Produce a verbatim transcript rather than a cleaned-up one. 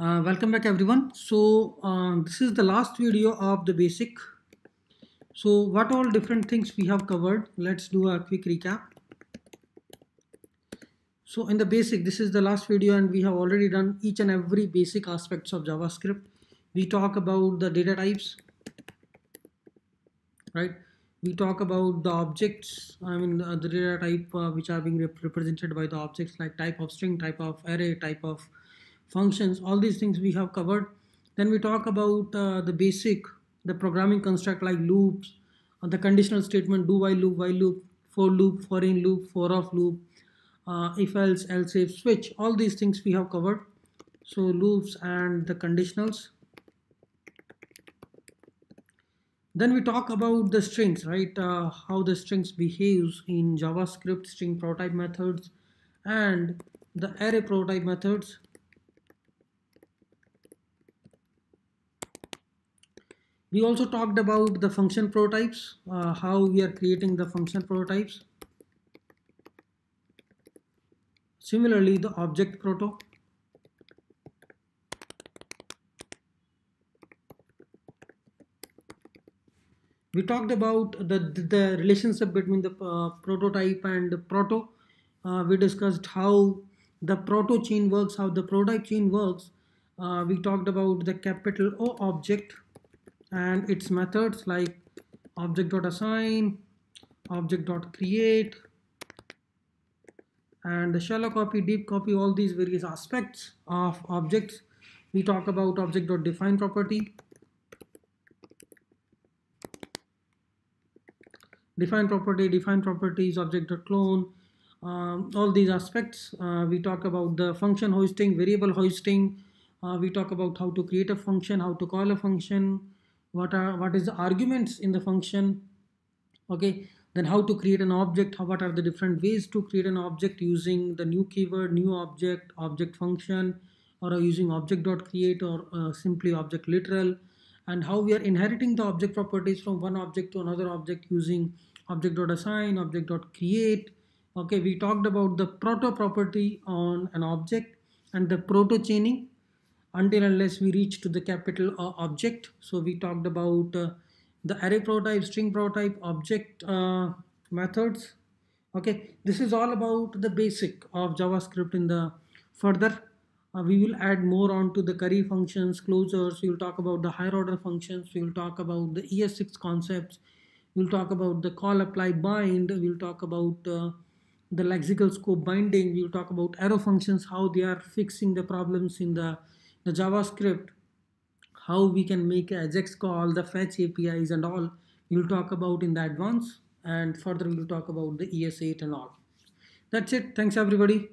Uh, welcome back everyone. So uh, this is the last video of the basic. So what all different things we have covered, let's do a quick recap. So in the basic, this is the last video and we have already done each and every basic aspects of JavaScript. We talk about the data types, right? We talk about the objects, I mean uh, the data type uh, which are being rep represented by the objects like type of string, type of array, type of functions, all these things we have covered. Then we talk about uh, the basic, the programming construct like loops, uh, the conditional statement, do while loop, while loop, for loop, for in loop, for off loop, uh, if else, else if, switch, all these things we have covered. So loops and the conditionals. Then we talk about the strings, right? Uh, how the strings behaves in JavaScript, string prototype methods and the array prototype methods. We also talked about the function prototypes, uh, how we are creating the function prototypes. Similarly, the object proto. We talked about the, the, the relationship between the uh, prototype and the proto. Uh, we discussed how the proto chain works, how the prototype chain works. Uh, we talked about the capital O object and its methods like object.assign, object.create, and the shallow copy, deep copy, all these various aspects of objects. We talk about object.define property. Define property, define properties, object.clone, um, all these aspects. Uh, we talk about the function hoisting, variable hoisting. Uh, we talk about how to create a function, how to call a function. What are what is the arguments in the function? Okay, then how to create an object? How, what are the different ways to create an object using the new keyword, new object, object function, or using object.create or uh, simply object literal, and how we are inheriting the object properties from one object to another object using object.assign, object.create. Okay, we talked about the proto property on an object and the proto chaining, until unless we reach to the capital O object. So we talked about uh, the array prototype, string prototype, object uh, methods. Okay, this is all about the basic of JavaScript. In the further, uh, we will add more on to the curry functions, closures. We will talk about the higher order functions. We will talk about the E S six concepts. We will talk about the call, apply, bind. We will talk about uh, the lexical scope binding. We will talk about arrow functions, how they are fixing the problems in the the JavaScript, how we can make an AJAX call, the fetch A P Is and all, we'll talk about in the advance, and further we'll talk about the E S eight and all. That's it. Thanks everybody.